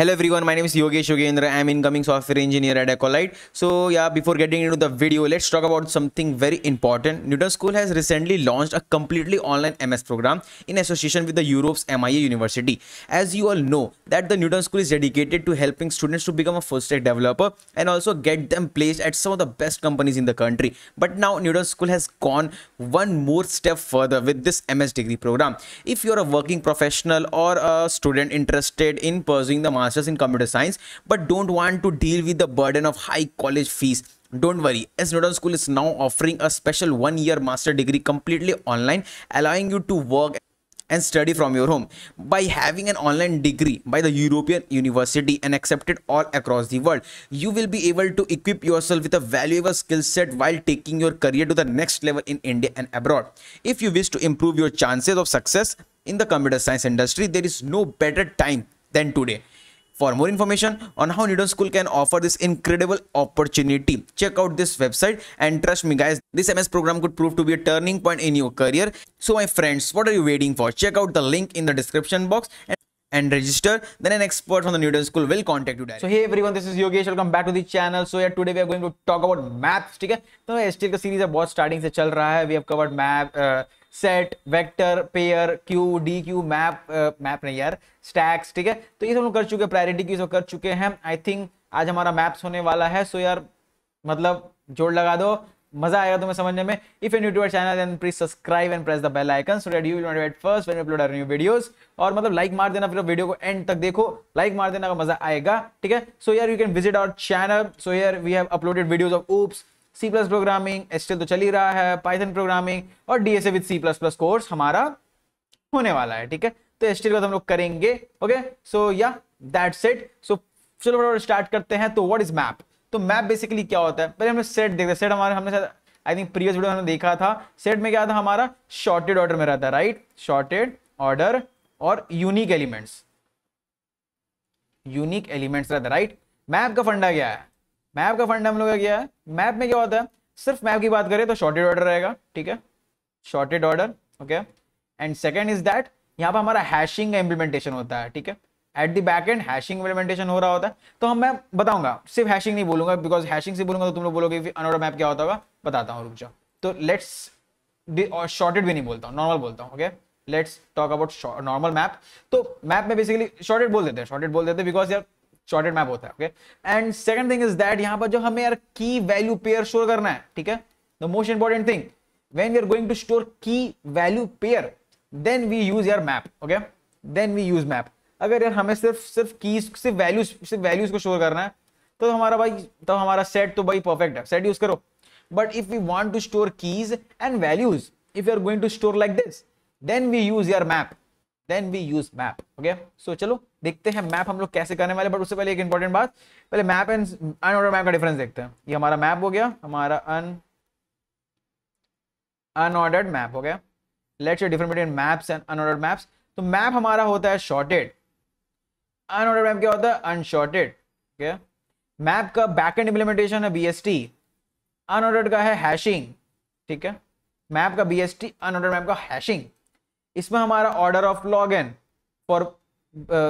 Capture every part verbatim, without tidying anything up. Hello everyone, my name is Yogesh Yogendra. I am incoming software engineer at Accolite. So yeah, before getting into the video, let's talk about something very important. Newton School has recently launched a completely online M S program in association with the Europe's M I A University. As you all know, that the Newton School is dedicated to helping students to become a full stack developer and also get them placed at some of the best companies in the country. But now Newton School has gone one more step further with this M S degree program. If you're a working professional or a student interested in pursuing the master's in computer science but don't want to deal with the burden of high college fees, don't worry, as Newton School is now offering a special one-year master degree completely online, allowing you to work and study from your home. By having an online degree by the European university and accepted all across the world, you will be able to equip yourself with a valuable skill set while taking your career to the next level in India and abroad. If you wish to improve your chances of success in the computer science industry, there is no better time than today. For more information on how Newton School can offer this incredible opportunity, check out this website, and trust me guys, this M S program could prove to be a turning point in your career. So my friends, what are you waiting for? Check out the link in the description box and, and register. Then an expert from the Newton School will contact you directly. So hey everyone, this is Yogesh. Welcome back to the channel. So yeah, today we are going to talk about maps. Okay? So S T L ka series is bahut starting se chal raha hai. We have covered map, uh, set vector pair queue deque map map नहीं यार stacks, ठीक है, तो ये सब लोग कर चुके हैं, प्रायोरिटी की सब कर चुके हैं. आई थिंक आज हमारा मैप्स होने वाला है. सो so यार मतलब जोड़ लगा दो, मजा आएगा तुम्हें समझने में. If you new to our channel then please subscribe and press the bell icon so that you will not wait first when we upload our new videos. और मतलब लाइक मार देना, फिर वीडियो को एंड तक देखो, लाइक मार देना, मजा आएगा, ठीक है. सो यार you can visit our channel. So यार we have uploaded videos of oops, C++ programming, S T L तो चल ही रहा है, पाइथन प्रोग्रामिंग और D S A with C++ course हमारा होने वाला है, ठीक है. तो S T L का तो हम लोग करेंगे. ओके सो या दैट्स इट. सो चलो बड़ा स्टार्ट करते हैं. तो व्हाट इज मैप? तो मैप बेसिकली क्या होता है? पहले हमने सेट देखते हैं. सेट हमारे हमने आई थिंक प्रीवियस वीडियो हमने देखा था. सेट में क्या था हमारा? शॉर्टेड ऑर्डर में रहता है, राइट? शॉर्टेड ऑर्डर और यूनिक एलिमेंट्स, यूनिक एलिमेंट्स रहता है, राइट? मैप का फंडा क्या है? मैप का फंडा हम लोग का क्या है? मैप में क्या होता है? सिर्फ मैप की बात करें तो शॉर्टेड ऑर्डर रहेगा, ठीक है, sorted order. Okay and second is that यहाँ पर हमारा हैशिंग का इंप्लीमेंटेशन होता है, ठीक है. At the back end hashing implementation हो रहा होता है. तो हम मैं बताऊंगा, सिर्फ हैशिंग नहीं बोलूंगा, बिकॉज हैशिंग से बोलूंगा तो तुम लोग बोलोगे अनऑर्डर मैप क्या होता होगा, बताता हूँ, रुक जाओ. तो लेट्स और शॉर्टेड भी नहीं बोलता हूँ, नॉर्मल बोलता हूँ. Okay let's talk about normal map. तो मैप में बेसिकली शॉर्टेड बोल देते हैं, शॉर्टेड बोल देते हैं बिकॉज यार शॉर्टेड मैप होता है. Okay and second thing is that यहाँ पर जो हमें यार की वैल्यू पेयर स्टोर करना है, ठीक है, the most important thing when we are going to store key value pair then we use यार map. Okay then we use map. अगर यार हमें सिर्फ सिर्फ की सिर्फ वैल्यूज सिर्फ वैल्यूज को स्टोर करना है तो हमारा भाई तो हमारा सेट तो भाई परफेक्ट है, सेट यूज करो. But if we want to store keys and values, if you are going to store like this, then we use यार map. Then we use map. Okay, so चलो देखते हैं map हम लोग कैसे करने वाले. बट उससे पहले एक इंपॉर्टेंट बात, पहले मैप एंड अनऑर्डर मैप का डिफरेंस देखते हैं. ये हमारा मैप हो गया, हमारा अन अनऑर्डर्ड मैप हो गया. Let's see difference between maps and unordered maps. तो मैप हमारा होता है शॉर्टेड, अनऑर्डर्ड मैप क्या होता है? अनशॉर्टेड. ओके मैप का बैकएंड इंप्लीमेंटेशन है B S T, अनऑर्डर्ड का है हैशिंग, ठीक है. मैप का B S T, unordered map का हैशिंग. इसमें हमारा order of log N for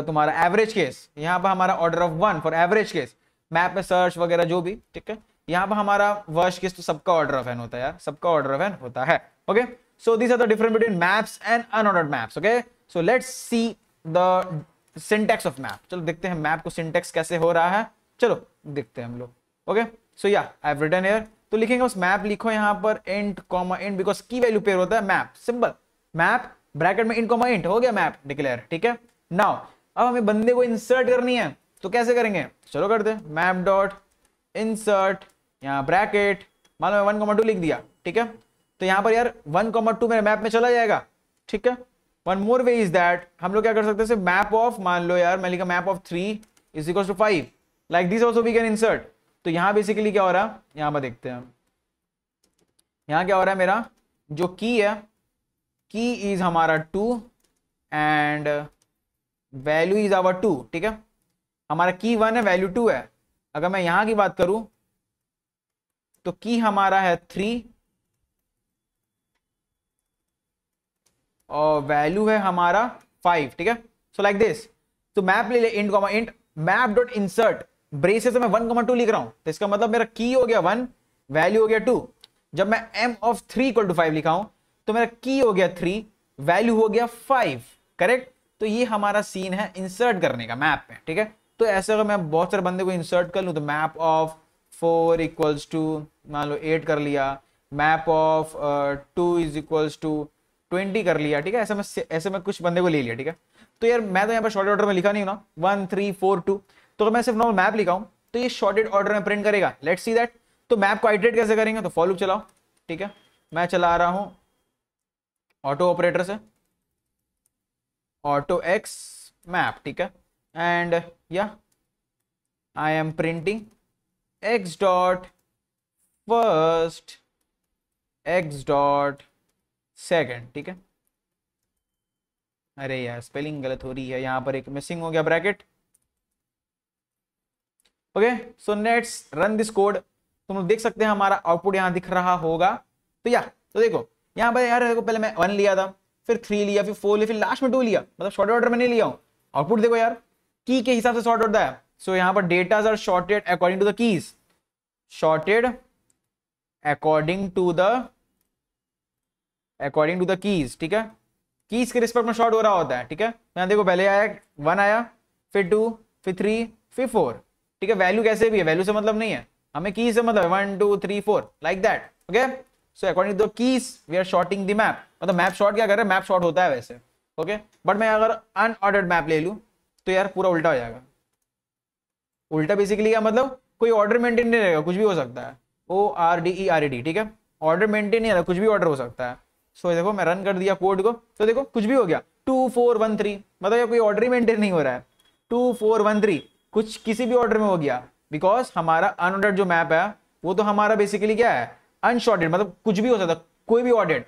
तुम्हारा एवरेज केस, यहाँ पर हमारा order of one for average case. Map में सर्च वगैरह जो भी, ठीक है. यहाँ पर हमारा वर्स्ट केस तो सबका ऑर्डर ऑफ एन होता है यार, सबका ऑर्डर ऑफ एन होता है. Okay so this are the difference between maps and unordered maps. Okay so let's see the syntax of map. चलो देखते हैं मैप को सिंटैक्स कैसे हो रहा है, चलो देखते हैं हम लोग. ओके सो या आई हैव रिटन हियर. तो लिखेंगे उस मैप, लिखो यहाँ पर int comma int because key value pair होता है मैप. सिंपल मैप ब्रैकेट में इंट कॉमा इंट हो गया मैप डिक्लेयर, ठीक है. नाउ अब हमें बंदे को इंसर्ट करनी है तो कैसे करेंगे? चलो करते हैं मैप डॉट इंसर्ट, यहाँ ब्रैकेट मान लो मैं वन कॉमा टू लिख दिया, ठीक है. तो यहाँ पर यार वन कॉमा टू मेरे मैप में चला जाएगा, ठीक है. One more way is that हम लोग क्या कर सकते हैं? मैप ऑफ मान लो यार मैं लिखा map of three is equal to five, like this also we can insert. तो यहाँ बेसिकली क्या हो रहा है, यहाँ पर देखते हैं यहाँ क्या हो रहा है. मेरा जो की है, की इज हमारा two and value is our two, ठीक है. हमारा की वन है, वैल्यू टू है. अगर मैं यहां की बात करूं तो की हमारा है थ्री और वैल्यू है हमारा फाइव, ठीक है. So like this. तो मैप ले ले int comma int, map dot insert braces में वन कॉमा टू लिख रहा हूं तो इसका मतलब मेरा की हो गया वन, वैल्यू हो गया टू। जब मैं M of three equal to five लिखा हूं तो मेरा की हो गया थ्री, वैल्यू हो गया फाइव, करेक्ट। तो ये हमारा सीन है इंसर्ट करने का मैप में, ठीक है। तो ऐसे अगर मैं बहुत सारे बंदे को इंसर्ट कर लूँ तो map of four equals to मान लो एट कर लिया, map of two is equals to twenty कर लिया, ठीक है। ऐसे में ऐसे में कुछ बंदे को ले लिया, ठीक है। तो यार मैं तो यहाँ पर शॉर्टेड ऑर्डर में लिखा नहीं हूँ ना वन थ्री फोर टू, तो अगर मैं सिर्फ नॉर्मल मैप लिखा हूँ तो ये शॉर्टेड ऑर्डर में प्रिंट करेगा। Let's see that. तो मैप को आइटरेट कैसे करेंगे, तो फॉर लूप चलाओ, ठीक है। मैं चला रहा हूँ ऑटो ऑपरेटर से, ऑटो एक्स मैप, ठीक है। एंड या I am printing x dot first x dot second, ठीक है। अरे यार स्पेलिंग गलत हो रही है, यहां पर एक मिसिंग हो गया bracket. Okay so let's run this code. तुम लोग देख सकते हैं हमारा आउटपुट यहां दिख रहा होगा। तो या तो देखो यहां पर यार देखो, पहले मैं वन लिया था, फिर थ्री लिया, फिर फोर लिया, फिर लास्ट में टू लिया, मतलब शॉर्ट ऑर्डर में नहीं लिया हूँ। आउटपुट देखो यार की के हिसाब से सॉर्ट होता है। सो so, यहाँ पर datas are sorted according to the keys, sorted according to the according to the keys, ठीक है। कीज के रिस्पेक्ट में शॉर्ट हो रहा होता है, ठीक है। यहाँ देखो पहले आया वन आया, फिर टू, फिर थ्री, फिर फोर, ठीक है। वैल्यू कैसे भी है, वैल्यू से मतलब नहीं है हमें, कीज से मतलब one two three four like that. Okay so according to the keys we are sorting the map, मतलब मैप शॉर्ट क्या कर रहा है, मैप शॉर्ट होता है वैसे, ओके। बट मैं अगर अनऑर्डर्ड मैप ले लूँ तो यार पूरा उल्टा हो जाएगा। उल्टा बेसिकली क्या मतलब, कोई ऑर्डर मेंटेन नहीं रहेगा, कुछ भी हो सकता है। O R D E R E D, ठीक है। ऑर्डर मेंटेन नहीं रहेगा, कुछ भी ऑर्डर हो सकता है। सो so, देखो मैं रन कर दिया कोड को तो देखो कुछ भी हो गया। टू फोर वन थ्री मतलब यार कोई ऑर्डर ही मेंटेन नहीं हो रहा है। टू फोर वन थ्री कुछ किसी भी ऑर्डर में हो गया, बिकॉज हमारा अनऑर्डर्ड जो मैप है वो तो हमारा बेसिकली क्या है, अनशॉर्टेड, मतलब कुछ भी हो सकता है, कोई भी ऑर्डर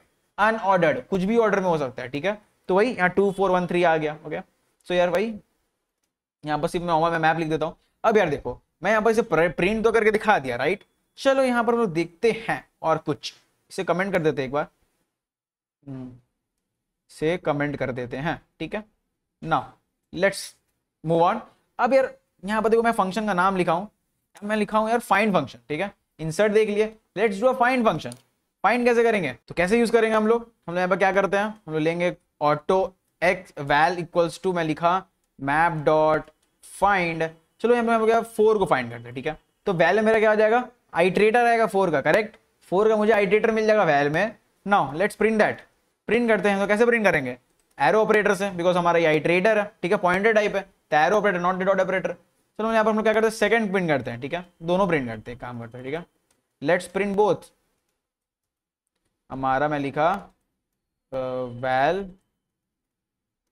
अनऑर्डर्ड कुछ भी ऑर्डर में हो सकता है, ठीक है। तो वही यहाँ टू फोर वन थ्री आ गया, ओके। सो so, यार वही यहाँ पर सिर्फ मैं मैप लिख देता हूँ। अब यार देखो मैं यहाँ पर इसे प्रिंट तो करके दिखा दिया, राइट। चलो यहाँ पर हम लोग देखते हैं और कुछ इसे कमेंट कर देते हैं एक बार से कमेंट कर देते हैं, ठीक है ना। Let's move on. अब यार यहाँ पर देखो मैं फंक्शन का नाम लिखा हूँ, मैं लिखा हूँ यार फाइंड फंक्शन, ठीक है। इंसर्ट देख लिए, let's do a find function. Find कैसे करेंगे, तो कैसे यूज करेंगे हम लोग, हम लोग यहाँ पर क्या करते हैं, हम लोग लेंगे auto x val equals to मैं लिखा मैप डॉट फाइंड। चलो यहाँ पर क्या फोर को फाइंड करते हैं, ठीक है। तो वैल मेरा क्या हो जाएगा, आइट्रेटर आएगा फोर का, करेक्ट। फोर का मुझे आइट्रेटर मिल जाएगा वैल में। Now let's print that. Print करते हैं तो कैसे प्रिंट करेंगे, एरो ऑपरेटर से, बिकॉज हमारा ये आइट्रेटर है, ठीक है, पॉइंटर टाइप है, तो arrow operator not dot operator. चलो यहाँ पर हम लोग क्या करते हैं, सेकंड प्रिंट करते हैं, ठीक है। दोनों प्रिंट करते हैं, काम करते हैं, ठीक है। Let's print both. हमारा मैं लिखा वैल,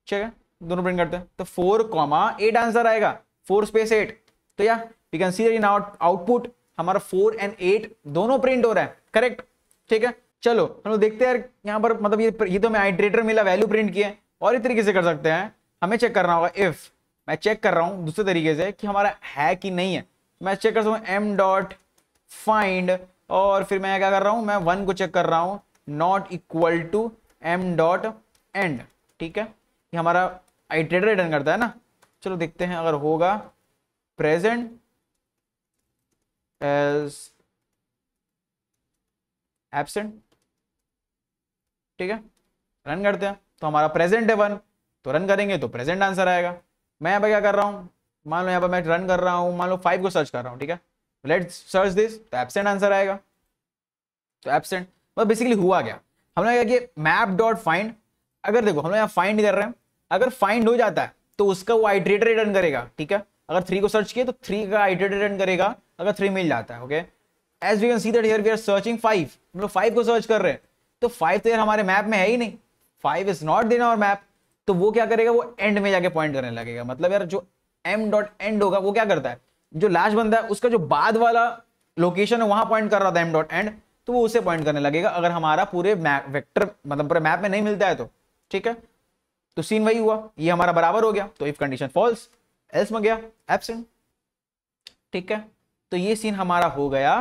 ठीक है, दोनों प्रिंट करते हैं तो फोर कॉमा एट आंसर आएगा, फोर स्पेस एट। तो या we can see that in output हमारा फोर एंड एट दोनों प्रिंट हो रहा है, करेक्ट, ठीक है। चलो हम लोग देखते हैं यार यहाँ पर, मतलब ये ये तो हमें आइट्रेटर मिला, वैल्यू प्रिंट किया है। और इस तरीके से कर सकते हैं, हमें चेक करना होगा, इफ मैं चेक कर रहा हूँ दूसरे तरीके से कि हमारा है कि नहीं है। मैं चेक कर सकता हूँ एम डॉट फाइंड, और फिर मैं क्या कर रहा हूँ, मैं वन को चेक कर रहा हूँ not equal to M dot end, ठीक है। ये हमारा आइट्रेटर रिटर्न करता है ना। चलो देखते हैं अगर होगा, प्रेजेंट एज एब्सेंट, ठीक है। रन करते हैं तो हमारा प्रेजेंट है वन, तो रन करेंगे तो प्रेजेंट आंसर आएगा। मैं यहाँ पर क्या कर रहा हूँ, मान लो यहाँ पर मैं रन कर रहा हूँ, मान लो फाइव को सर्च कर रहा हूँ, ठीक है। लेट्स सर्च दिस, तो एब्सेंट आंसर आएगा, तो एब्सेंट मतलब बेसिकली हुआ क्या, हमने क्या कि मैप डॉट फाइंड। अगर देखो हम लोग यहाँ फाइंड कर रहे हैं, अगर फाइंड हो जाता है तो उसका वो आइट्रेटर रिटर्न करेगा, ठीक है। अगर थ्री को सर्च किया तो थ्री का आइट्रेटर रिटर्न करेगा, अगर थ्री मिल जाता है, okay. As we can see that here we are searching five, हम लोग फाइव को सर्च कर रहे हैं, तो फाइव तो यार हमारे मैप में है ही नहीं, five is not then our map. तो वो क्या करेगा, वो एंड में जाके पॉइंट करने लगेगा, मतलब यार जो एम डॉट एंड होगा वो क्या करता है, जो लास्ट बंदा है उसका जो बाद वाला लोकेशन है वहां पॉइंट कर रहा था एम डॉट एंड, तो वो उसे पॉइंट करने लगेगा, अगर हमारा पूरे मैप वेक्टर मतलब पूरे मैप में नहीं मिलता है तो, ठीक है। तो सीन वही हुआ, ये हमारा बराबर हो गया, तो इफ कंडीशन फॉल्स, एल्स में गया एब्सेंट, ठीक है। तो ये सीन हमारा हो गया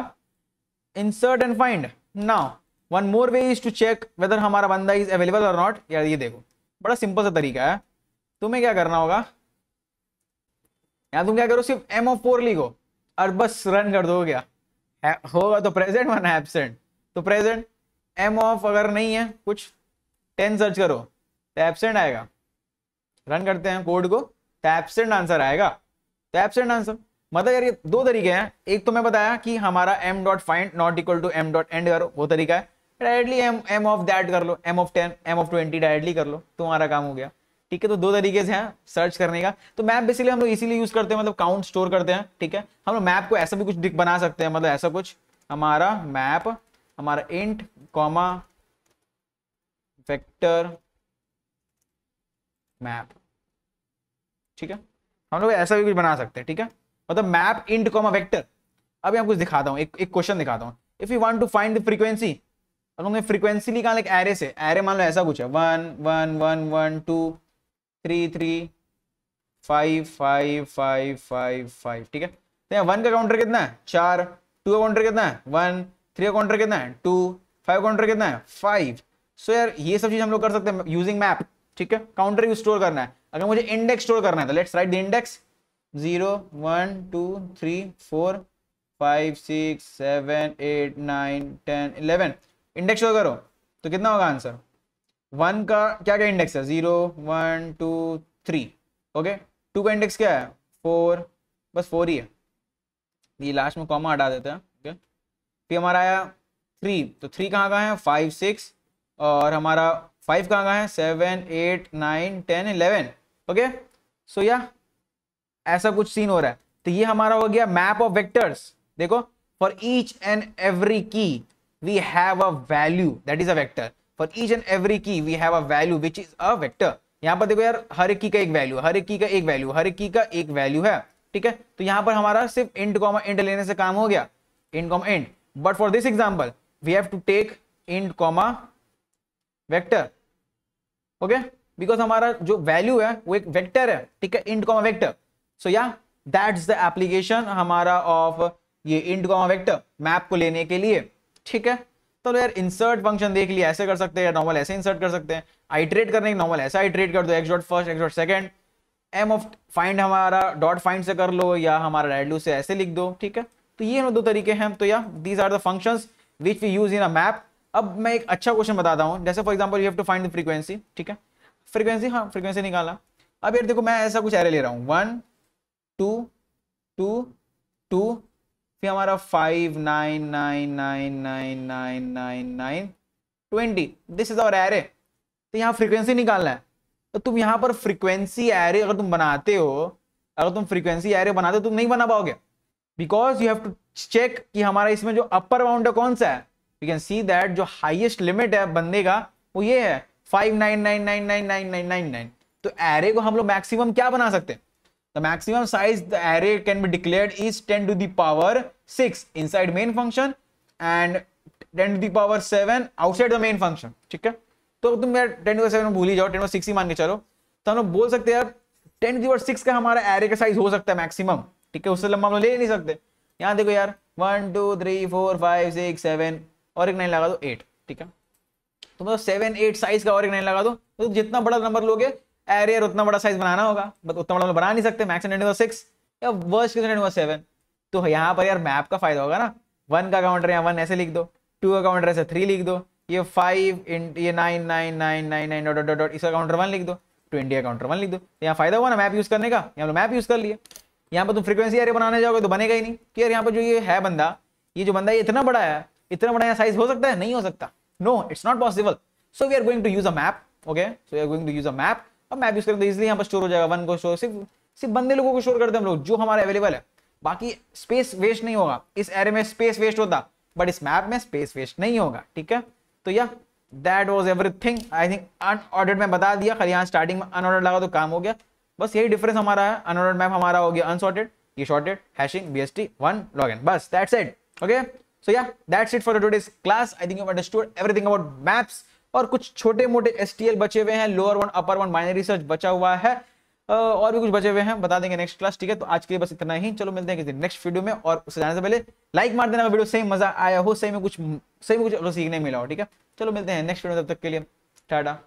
insert and find. Now one more way is to check whether हमारा बंदा इज अवेलेबल और नॉट। यार ये देखो बड़ा सिंपल सा तरीका है, तुम्हें क्या करना होगा, यहाँ तुम क्या करो, सिर्फ एम ऑफ फोर लिखो और बस रन कर दो। क्या होगा तो प्रेजेंट वरना एब्सेंट। तो प्रेजेंट एम ऑफ अगर नहीं है कुछ टेन सर्च करो तो एब्सेंट आएगा। रन करते हैं कोड को तो एब्सेंट आंसर आएगा। तो एब्सेंट आंसर मतलब यार ये दो तरीके हैं। एक तो मैं बताया कि हमारा M dot find not equal to M dot end करो, वो तरीका है। Directly M M of that कर लो, M of ten M of twenty directly कर लो, तुम्हारा काम हो गया। ठीक है, तो दो तरीके से हैं सर्च करने का। तो मैप बेसिकली हम लोग इसीलिए यूज करते हैं, मतलब काउंट स्टोर करते हैं। ठीक है, हम लोग मैप को ऐसा भी कुछ बना सकते हैं, मतलब ऐसा कुछ हमारा मैप हमारा इंट कॉमा वेक्टर मैप। ठीक है, हम लोग ऐसा भी कुछ बना सकते हैं। ठीक है, मतलब मैप इंट कॉमा वेक्टर। अभी आपको कुछ दिखाता हूँ, एक एक क्वेश्चन दिखाता हूँ। If you want to find the frequency, हम लोग ने फ्रीक्वेंसी निकाल एक एरे से। एरे मान लो ऐसा कुछ है one one one one two three three five five five five five. ठीक है, तो यहाँ वन का काउंटर कितना है चार, टू का काउंटर कितना है वन, थ्री का काउंटर कितना है टू, फाइव काउंटर कितना है फाइव। सो यार ये सब चीज हम लोग कर सकते हैं यूजिंग मैप। ठीक है, काउंटर यू स्टोर करना है। अगर मुझे इंडेक्स स्टोर करना है तो let's write the index zero one two three four five six seven eight nine ten eleven. Index store करो तो कितना होगा आंसर, वन का क्या क्या इंडेक्स है zero one two three. Okay, two का इंडेक्स क्या है फोर, बस फोर ही है, ये लास्ट में कॉमा हटा देते हैं। ओके, फिर हमारा आया थ्री, तो थ्री कहाँ का है फाइव सिक्स, और हमारा फाइव कहाँ का है seven eight nine ten eleven. Okay, so या ऐसा कुछ सीन हो रहा है। तो ये हमारा हो गया मैप ऑफ वेक्टर्स। देखो, for each and every key we have a value that is a vector. For each and every key we have a value which is a vector. यहाँ पर देखो यार हर एक की का एक वैल्यू, हर एक की का एक वैल्यू, हर एक की का एक वैल्यू है। ठीक है, तो यहाँ पर हमारा सिर्फ इंट कॉमा इंट लेने से काम हो गया, int comma int. But for this example we have to take int comma vector. Okay, because हमारा जो वैल्यू है वो एक वेक्टर है। ठीक है, इंट कॉमा वेक्टर। सो या दैट्स द एप्लीकेशन हमारा ऑफ ये इंट कॉमा वेक्टर मैप को लेने के लिए। ठीक है, तो यार इंसर्ट फंक्शन देख लिया, ऐसे कर सकते हैं, नॉर्मल ऐसे इंसर्ट कर सकते हैं। आइटरेट करने के नॉर्मल ऐसा आइटरेट कर दो, x dot first x dot second. M of find हमारा डॉट फाइंड से कर लो या हमारा डायडलू से ऐसे लिख दो। ठीक है, तो ये दो तरीके हैं। तो या these are the functions which we use in a map. अब मैं एक अच्छा क्वेश्चन बताता हूँ, जैसे for example you have to find the frequency. ठीक है, फ्रीक्वेंसी, हाँ फ्रीक्वेंसी निकाला। अब यार देखो मैं ऐसा कुछ एरे ले रहा हूँ वन टू टू टू, फिर हमारा five nine nine nine nine nine nine nine twenty. This is our array. तो यहाँ फ्रीक्वेंसी निकालना है, तो तुम यहाँ पर फ्रीक्वेंसी एरे अगर तुम बनाते हो, अगर तुम फ्रीक्वेंसी एरे बनाते हो तुम नहीं बना पाओगे, because you have to check कि हमारा इसमें जो अपर बाउंड है कौन सा है। यू कैन सी दैट जो हाईएस्ट लिमिट है बंदे का वो ये है five nine nine nine nine nine nine nine nine. तो एरे को हम लोग मैक्सिमम क्या बना सकते हैं, the maximum size the array can be declared is ten to the power six inside main function and ten to the power seven outside the main function. ठीक है, तो तुम यार ten to the seven भूल ही जाओ, ten to the six ही मान के चलो। तो हम लोग बोल सकते हैं यार ten to the power six का हमारा array का साइज हो सकता है मैक्सिमम। ठीक है, उससे लंबा हम लोग ले नहीं सकते। यहाँ देखो यार one two three four five six seven और एक नाइन लगा दो eight। ठीक है, तो मतलब seven eight साइज का और एक नाइन लगा दो, तो जितना बड़ा नंबर लोगे एरे उतना बड़ा साइज बनाना होगा, बट उतना बड़ा बना नहीं सकते। मैक्सिमम सिक्स या वर्स्ट केस नंबर सेवन। तो यहाँ पर यार मैप का फायदा होगा ना, वन का काउंटर यहाँ वन ऐसे लिख दो, टू का काउंटर ऐसे थ्री लिख दो, ये फाइव इंट ये nine nine nine nine nine dot dot dot इसका काउंटर वन लिख दो, ट्वेंटी का काउंटर वन लिख दो। यहाँ फायदा हुआ ना मैप यूज करने का, यहाँ मैप यूज कर लिए। यहाँ पर तुम फ्रीक्वेंसी एरे बनाने जाओगे तो बनेगा ही नहीं कि यार यहाँ पर जो ये है बंदा, ये जो बंदा ये इतना बड़ा है, इतना बड़ा यहाँ साइज हो सकता है, नहीं हो सकता। No, it's not possible. So we are going to use a map. Okay, so we are going to use a map. अब मैप यूज करेंगे तो इसलिए यहाँ पर स्टोर हो जाएगा, वन को स्टोर सिर्फ सिर्फ बंदे लोगों को स्टोर करते हैं हम लोग जो हमारा अवेलेबल है, बाकी स्पेस वेस्ट नहीं होगा। इस एरे में स्पेस वेस्ट होता, बट इस मैप में स्पेस वेस्ट नहीं होगा। ठीक है, तो या that was everything. I think unordered में बता दिया, खाली यहाँ स्टार्टिंग में अनऑर्डर्ड लगा तो काम हो गया। बस यही डिफरेंस हमारा है, अनऑर्डर्ड मैप हमारा हो गया अनसॉर्टेड, ये sorted, hashing, BST, one login, बस दैट्स इट। ओके, सो या that's it for today's class. I think you have understood everything about maps, और कुछ छोटे मोटे एसटीएल बचे हुए हैं, lower one upper one binary search बचा हुआ है, और भी कुछ बचे हुए हैं, बता देंगे नेक्स्ट क्लास। ठीक है, तो आज के लिए बस इतना ही। चलो मिलते हैं किसी नेक्स्ट वीडियो में, और उससे जाने से पहले लाइक मार देना, वीडियो सही मजा आया हो, सही में कुछ सही में कुछ सीखने मिला हो। ठीक है, चलो मिलते हैं नेक्स्ट वीडियो, तब तक के लिए टाटा।